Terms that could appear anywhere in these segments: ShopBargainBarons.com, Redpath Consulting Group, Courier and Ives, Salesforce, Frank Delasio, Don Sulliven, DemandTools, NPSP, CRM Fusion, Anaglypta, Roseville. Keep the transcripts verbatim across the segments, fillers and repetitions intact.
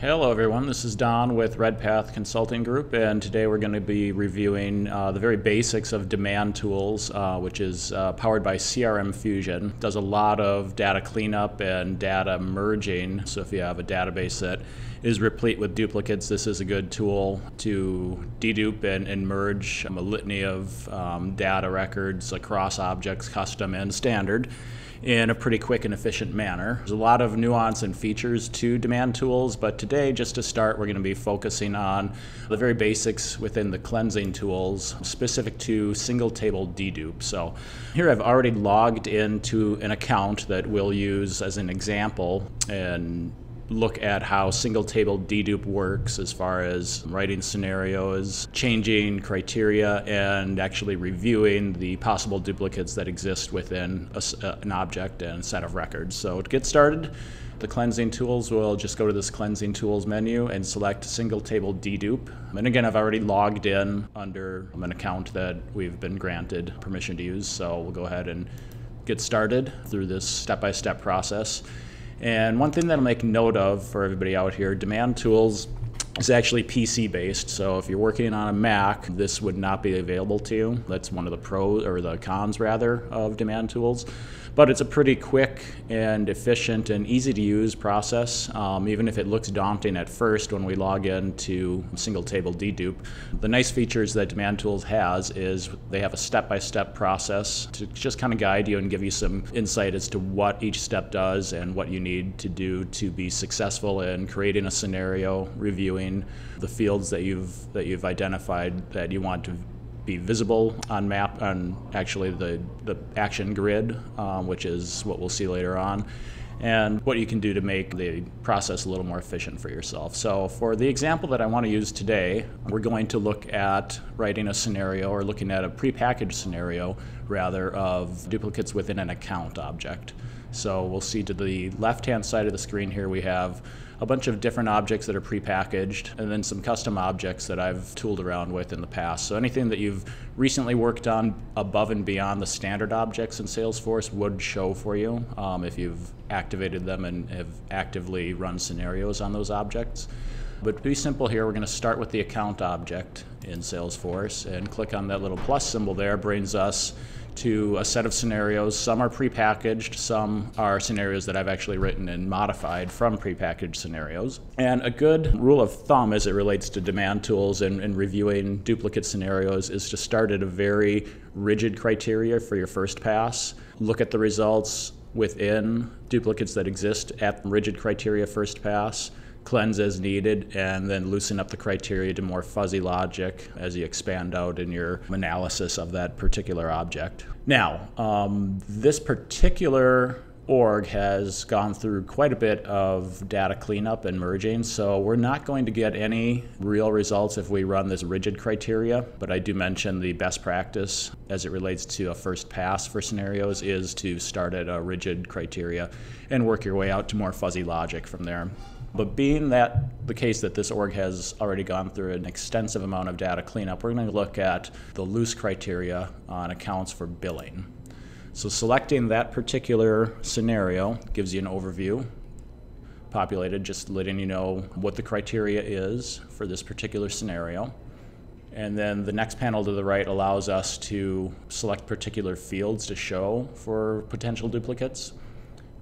Hello everyone, this is Don with Redpath Consulting Group, and today we're going to be reviewing uh, the very basics of DemandTools, uh, which is uh, powered by C R M Fusion. It does a lot of data cleanup and data merging, so if you have a database that is replete with duplicates, this is a good tool to dedupe and, and merge a litany of um, data records across objects, custom and standard, in a pretty quick and efficient manner. There's a lot of nuance and features to DemandTools, but today, just to start, we're going to be focusing on the very basics within the cleansing tools specific to single table dedupe. So here I've already logged into an account that we'll use as an example and look at how single table dedupe works as far as writing scenarios, changing criteria, and actually reviewing the possible duplicates that exist within a, an object and set of records. So to get started, the cleansing tools, we'll just go to this cleansing tools menu and select single table dedupe. And again, I've already logged in under an account that we've been granted permission to use. So we'll go ahead and get started through this step-by-step process. And one thing that I'll make note of for everybody out here, DemandTools is actually P C based. So if you're working on a Mac, this would not be available to you. That's one of the pros, or the cons rather, of DemandTools. But it's a pretty quick and efficient and easy to use process. Um, even if it looks daunting at first when we log into single table dedupe, the nice features that DemandTools has is they have a step-by-step process to just kind of guide you and give you some insight as to what each step does and what you need to do to be successful in creating a scenario, reviewing the fields that you've that you've identified that you want to be visible on map, on actually the, the action grid, um, which is what we'll see later on, and what you can do to make the process a little more efficient for yourself. So for the example that I want to use today, we're going to look at writing a scenario, or looking at a prepackaged scenario rather, of duplicates within an account object. So we'll see to the left-hand side of the screen here we have a bunch of different objects that are prepackaged, and then some custom objects that I've tooled around with in the past. So anything that you've recently worked on above and beyond the standard objects in Salesforce would show for you um, if you've activated them and have actively run scenarios on those objects. But to be simple here, we're going to start with the account object in Salesforce and click on that little plus symbol. There brings us to a set of scenarios. Some are prepackaged, some are scenarios that I've actually written and modified from prepackaged scenarios. And a good rule of thumb as it relates to DemandTools and, and reviewing duplicate scenarios is to start at a very rigid criteria for your first pass. Look at the results within duplicates that exist at rigid criteria first pass, cleanse as needed, and then loosen up the criteria to more fuzzy logic as you expand out in your analysis of that particular object. Now, um, this particular org has gone through quite a bit of data cleanup and merging, so we're not going to get any real results if we run this rigid criteria, but I do mention the best practice as it relates to a first pass for scenarios is to start at a rigid criteria and work your way out to more fuzzy logic from there. But being that the case that this org has already gone through an extensive amount of data cleanup, we're going to look at the loose criteria on accounts for billing. So selecting that particular scenario gives you an overview, populated, just letting you know what the criteria is for this particular scenario. And then the next panel to the right allows us to select particular fields to show for potential duplicates.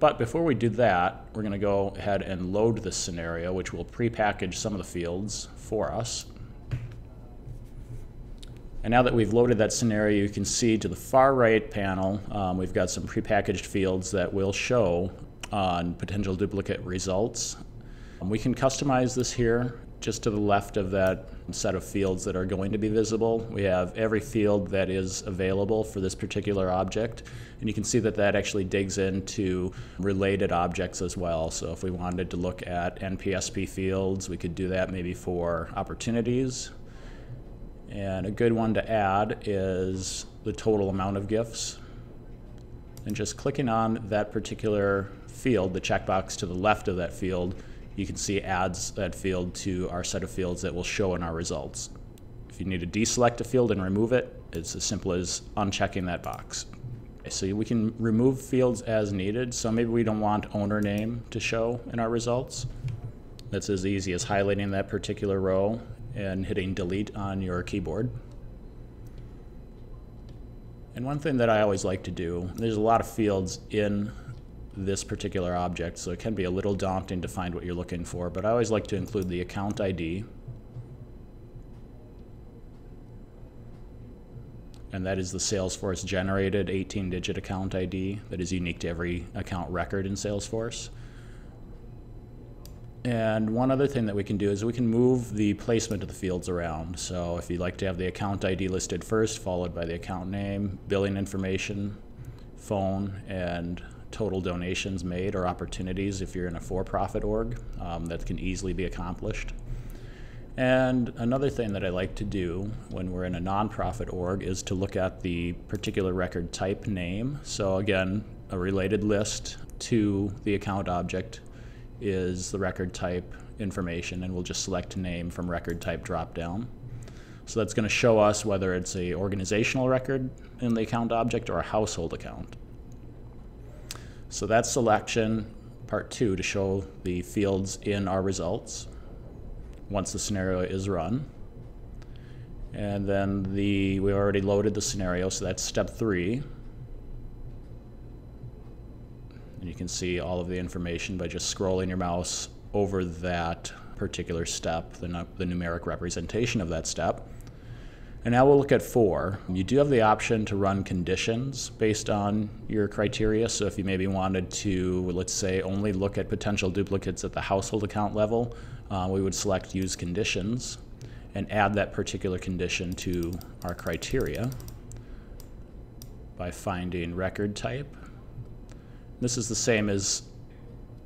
But before we do that, we're going to go ahead and load this scenario, which will prepackage some of the fields for us. And now that we've loaded that scenario, you can see to the far right panel, um, we've got some prepackaged fields that will show on potential duplicate results. We can customize this here. Just to the left of that set of fields that are going to be visible, we have every field that is available for this particular object. And you can see that that actually digs into related objects as well. So if we wanted to look at N P S P fields, we could do that maybe for opportunities. And a good one to add is the total amount of gifts. And just clicking on that particular field, the checkbox to the left of that field, you can see adds that field to our set of fields that will show in our results. If you need to deselect a field and remove it, it's as simple as unchecking that box. So we can remove fields as needed. So maybe we don't want owner name to show in our results. That's as easy as highlighting that particular row and hitting delete on your keyboard. And one thing that I always like to do, there's a lot of fields in this particular object, so it can be a little daunting to find what you're looking for, but I always like to include the account I D. And that is the Salesforce generated eighteen digit account I D that is unique to every account record in Salesforce. And one other thing that we can do is we can move the placement of the fields around. So if you'd like to have the account I D listed first, followed by the account name, billing information, phone, and total donations made or opportunities if you're in a for-profit org, um, that can easily be accomplished. And another thing that I like to do when we're in a nonprofit org is to look at the particular record type name. So again, a related list to the account object is the record type information, and we'll just select name from record type dropdown. So that's going to show us whether it's an organizational record in the account object or a household account. So that's selection part two to show the fields in our results once the scenario is run. And then the we already loaded the scenario, so that's step three. And you can see all of the information by just scrolling your mouse over that particular step, the, nu the numeric representation of that step. And now we'll look at four. You do have the option to run conditions based on your criteria. So if you maybe wanted to, let's say, only look at potential duplicates at the household account level, uh, we would select Use Conditions and add that particular condition to our criteria by finding record type. This is the same as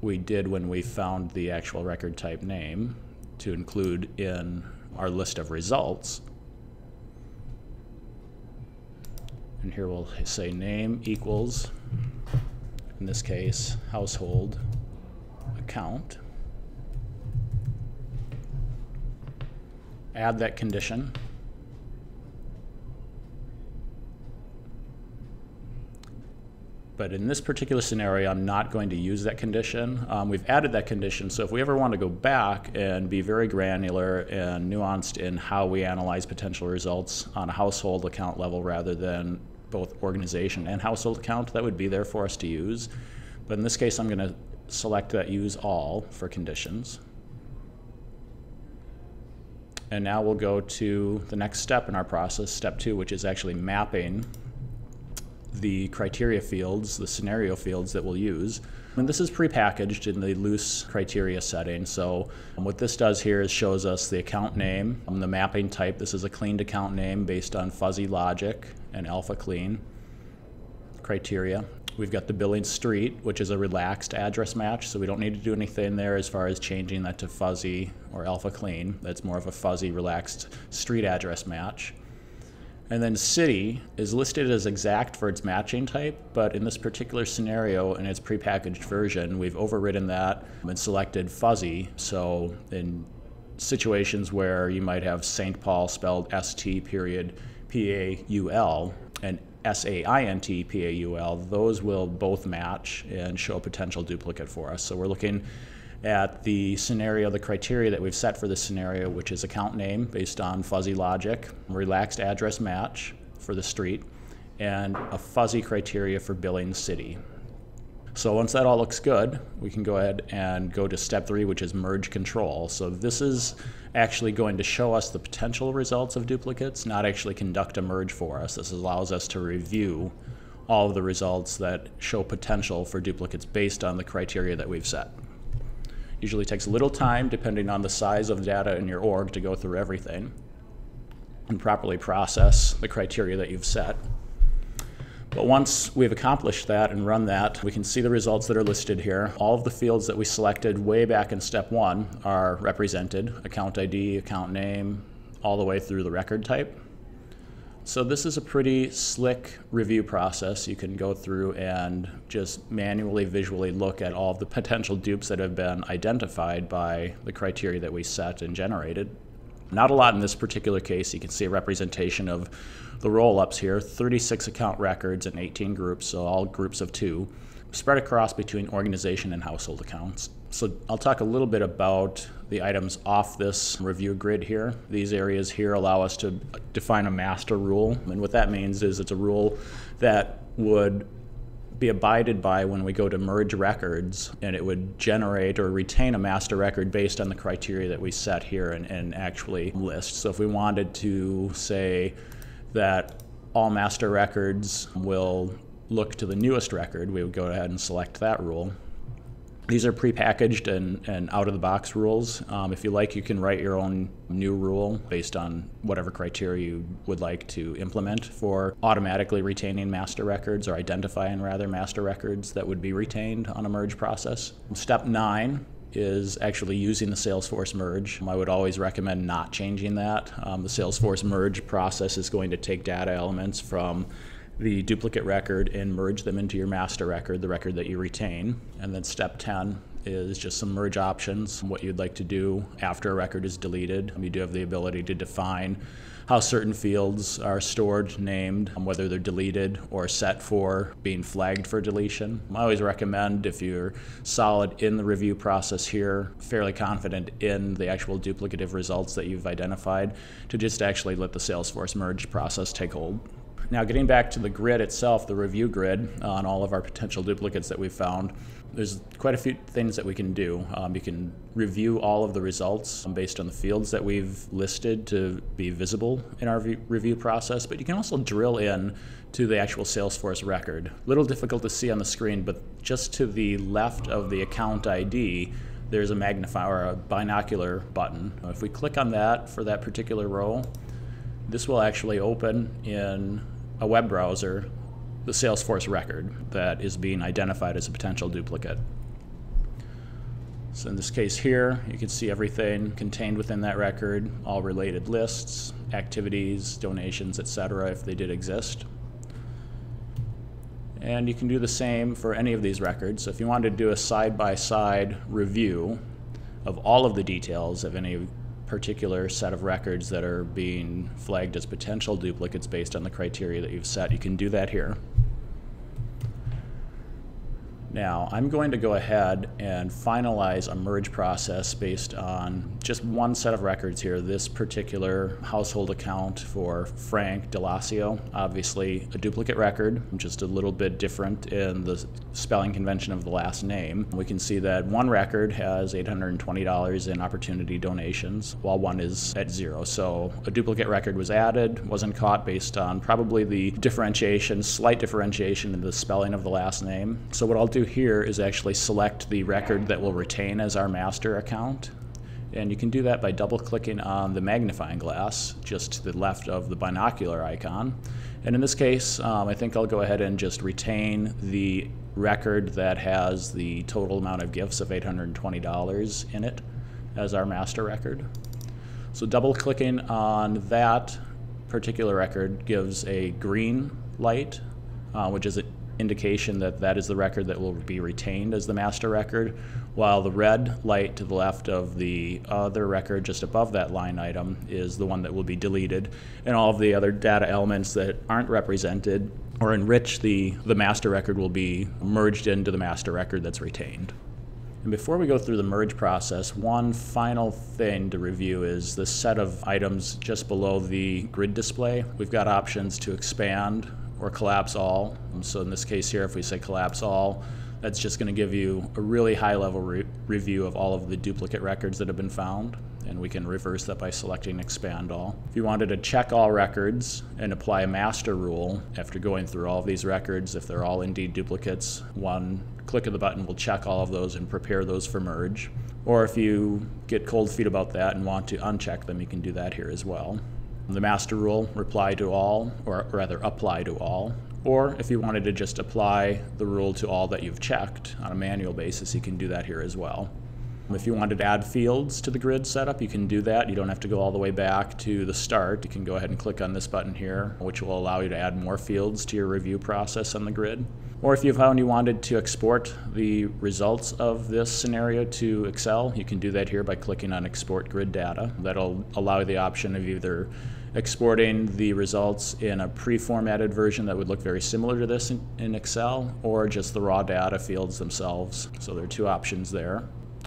we did when we found the actual record type name to include in our list of results. And here we'll say name equals, in this case, household account. Add that condition. But in this particular scenario, I'm not going to use that condition. Um, we've added that condition, so if we ever want to go back and be very granular and nuanced in how we analyze potential results on a household account level rather than both organization and household account, that would be there for us to use. But in this case, I'm going to select that use all for conditions. And now we'll go to the next step in our process, step two, which is actually mapping the criteria fields, the scenario fields that we'll use. And this is prepackaged in the loose criteria setting. So um, what this does here is shows us the account name, um, the mapping type. This is a cleaned account name based on fuzzy logic and alpha clean criteria. We've got the billing street, which is a relaxed address match, so we don't need to do anything there as far as changing that to fuzzy or alpha clean. That's more of a fuzzy, relaxed street address match. And then city is listed as exact for its matching type, but in this particular scenario, in its prepackaged version, we've overridden that and selected fuzzy. So in situations where you might have Saint Paul spelled S T period P A U L and S A I N T P A U L, those will both match and show a potential duplicate for us. So we're looking at the scenario, the criteria that we've set for this scenario, which is account name based on fuzzy logic, relaxed address match for the street, and a fuzzy criteria for billing city. So once that all looks good, we can go ahead and go to step three, which is merge control. So this is actually going to show us the potential results of duplicates, not actually conduct a merge for us. This allows us to review all of the results that show potential for duplicates based on the criteria that we've set. Usually takes a little time, depending on the size of the data in your org, to go through everything and properly process the criteria that you've set. But once we've accomplished that and run that, we can see the results that are listed here. All of the fields that we selected way back in step one are represented: account I D, account name, all the way through the record type. So this is a pretty slick review process. You can go through and just manually, visually look at all of the potential dupes that have been identified by the criteria that we set and generated. Not a lot in this particular case. You can see a representation of the roll-ups here, thirty-six account records and eighteen groups, so all groups of two, spread across between organization and household accounts. So I'll talk a little bit about the items off this review grid here. These areas here allow us to define a master rule. And what that means is it's a rule that would be abided by when we go to merge records, and it would generate or retain a master record based on the criteria that we set here and, and actually list. So if we wanted to say that all master records will look to the newest record, we would go ahead and select that rule. These are prepackaged and, and out-of-the-box rules. Um, if you like, you can write your own new rule based on whatever criteria you would like to implement for automatically retaining master records, or identifying, rather, master records that would be retained on a merge process. Step nine is actually using the Salesforce merge. I would always recommend not changing that. Um, the Salesforce merge process is going to take data elements from the duplicate record and merge them into your master record, the record that you retain. And then step ten is just some merge options, what you'd like to do after a record is deleted. You do have the ability to define how certain fields are stored, named, whether they're deleted or set for being flagged for deletion. I always recommend, if you're solid in the review process here, fairly confident in the actual duplicative results that you've identified, to just actually let the Salesforce merge process take hold. Now, getting back to the grid itself, the review grid, uh, on all of our potential duplicates that we've found, there's quite a few things that we can do. Um, you can review all of the results based on the fields that we've listed to be visible in our review process, but you can also drill in to the actual Salesforce record. A little difficult to see on the screen, but just to the left of the account I D, there's a magnifier or a binocular button. If we click on that for that particular row, this will actually open in a web browser the Salesforce record that is being identified as a potential duplicate. So in this case here, you can see everything contained within that record, all related lists, activities, donations, et cetera, if they did exist. And you can do the same for any of these records. So if you wanted to do a side-by-side review of all of the details of any particular set of records that are being flagged as potential duplicates based on the criteria that you've set, you can do that here. Now, I'm going to go ahead and finalize a merge process based on just one set of records here, this particular household account for Frank Delasio. Obviously a duplicate record, just a little bit different in the spelling convention of the last name. We can see that one record has eight hundred twenty dollars in opportunity donations, while one is at zero. So a duplicate record was added, wasn't caught based on probably the differentiation, slight differentiation in the spelling of the last name. So what I'll do here is actually select the record that will retain as our master account, and you can do that by double clicking on the magnifying glass just to the left of the binocular icon. And in this case, um, I think I'll go ahead and just retain the record that has the total amount of gifts of eight hundred twenty dollars in it as our master record. So double clicking on that particular record gives a green light, uh, which is a indication that that is the record that will be retained as the master record, while the red light to the left of the other record just above that line item is the one that will be deleted, and all of the other data elements that aren't represented or enrich the, the master record will be merged into the master record that's retained. And before we go through the merge process, one final thing to review is the set of items just below the grid display. We've got options to expand or collapse all. So in this case here, if we say collapse all, that's just going to give you a really high level re review of all of the duplicate records that have been found, and we can reverse that by selecting expand all. If you wanted to check all records and apply a master rule after going through all of these records, if they're all indeed duplicates, one click of the button will check all of those and prepare those for merge. Or if you get cold feet about that and want to uncheck them, you can do that here as well. The master rule, reply to all, or rather apply to all. Or if you wanted to just apply the rule to all that you've checked on a manual basis, you can do that here as well. If you wanted to add fields to the grid setup, you can do that. You don't have to go all the way back to the start. You can go ahead and click on this button here, which will allow you to add more fields to your review process on the grid. Or if you found you wanted to export the results of this scenario to Excel, you can do that here by clicking on Export Grid Data. That'll allow you the option of either exporting the results in a pre-formatted version that would look very similar to this in, in Excel, or just the raw data fields themselves. So there are two options there.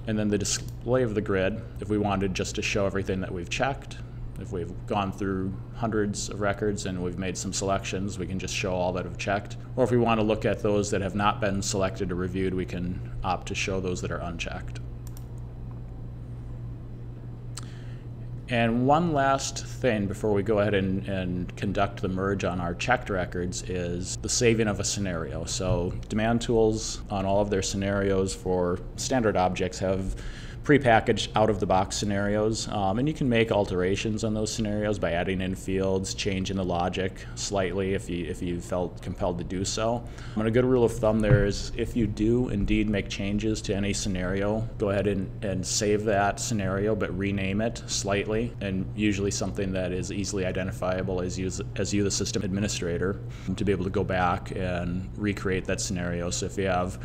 And then the display of the grid, if we wanted just to show everything that we've checked, if we've gone through hundreds of records and we've made some selections, we can just show all that have checked. Or if we want to look at those that have not been selected or reviewed, we can opt to show those that are unchecked. And one last thing before we go ahead and, and conduct the merge on our checked records is the saving of a scenario. So DemandTools on all of their scenarios for standard objects have prepackaged out-of-the-box scenarios, um, and you can make alterations on those scenarios by adding in fields, changing the logic slightly if you, if you felt compelled to do so. And a good rule of thumb there is if you do indeed make changes to any scenario, go ahead and, and save that scenario but rename it slightly, and usually something that is easily identifiable as you, as you the system administrator, to be able to go back and recreate that scenario. So if you have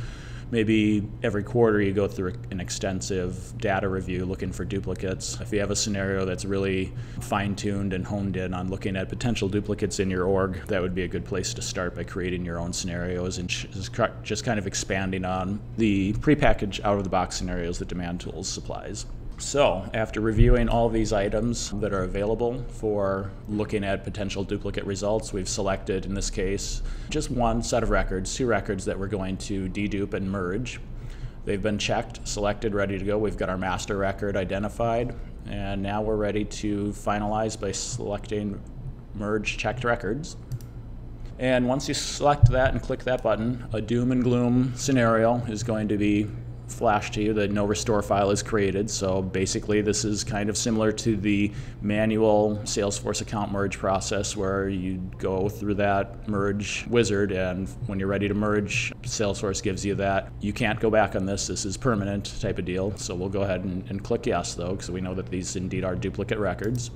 maybe every quarter you go through an extensive data review looking for duplicates. If you have a scenario that's really fine-tuned and honed in on looking at potential duplicates in your org, that would be a good place to start by creating your own scenarios and just kind of expanding on the prepackaged out-of-the-box scenarios that DemandTools supplies. So after reviewing all these items that are available for looking at potential duplicate results, we've selected, in this case, just one set of records, two records that we're going to dedupe and merge. They've been checked, selected, ready to go. We've got our master record identified, and now we're ready to finalize by selecting merge checked records. And once you select that and click that button, a doom and gloom scenario is going to be flash to you that no restore file is created. So basically this is kind of similar to the manual Salesforce account merge process where you go through that merge wizard, and when you're ready to merge, Salesforce gives you that you can't go back on this, this is permanent type of deal. So we'll go ahead and, and click yes though, because we know that these indeed are duplicate records.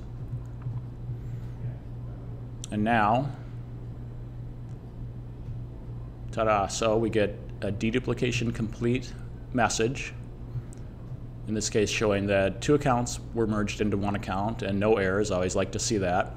And now, ta-da, so we get a deduplication complete message, in this case showing that two accounts were merged into one account and no errors. I always like to see that.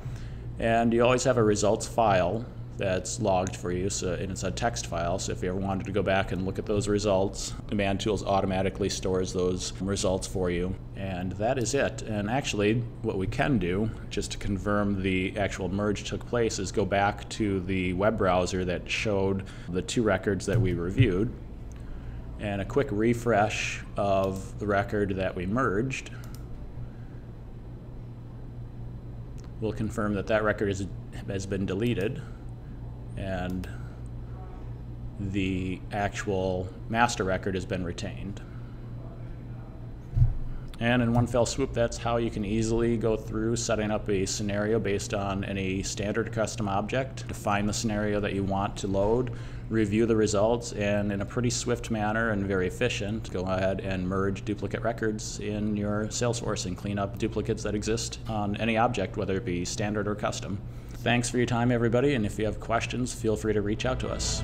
And you always have a results file that's logged for you, so, and it's a text file, so if you ever wanted to go back and look at those results, DemandTools automatically stores those results for you. And that is it. And actually what we can do, just to confirm the actual merge took place, is go back to the web browser that showed the two records that we reviewed, and a quick refresh of the record that we merged will confirm that that record is, has been deleted, and the actual master record has been retained. And in one fell swoop, that's how you can easily go through setting up a scenario based on any standard custom object, define the scenario that you want to load, review the results, and in a pretty swift manner and very efficient, go ahead and merge duplicate records in your Salesforce and clean up duplicates that exist on any object, whether it be standard or custom. Thanks for your time, everybody, and if you have questions, feel free to reach out to us.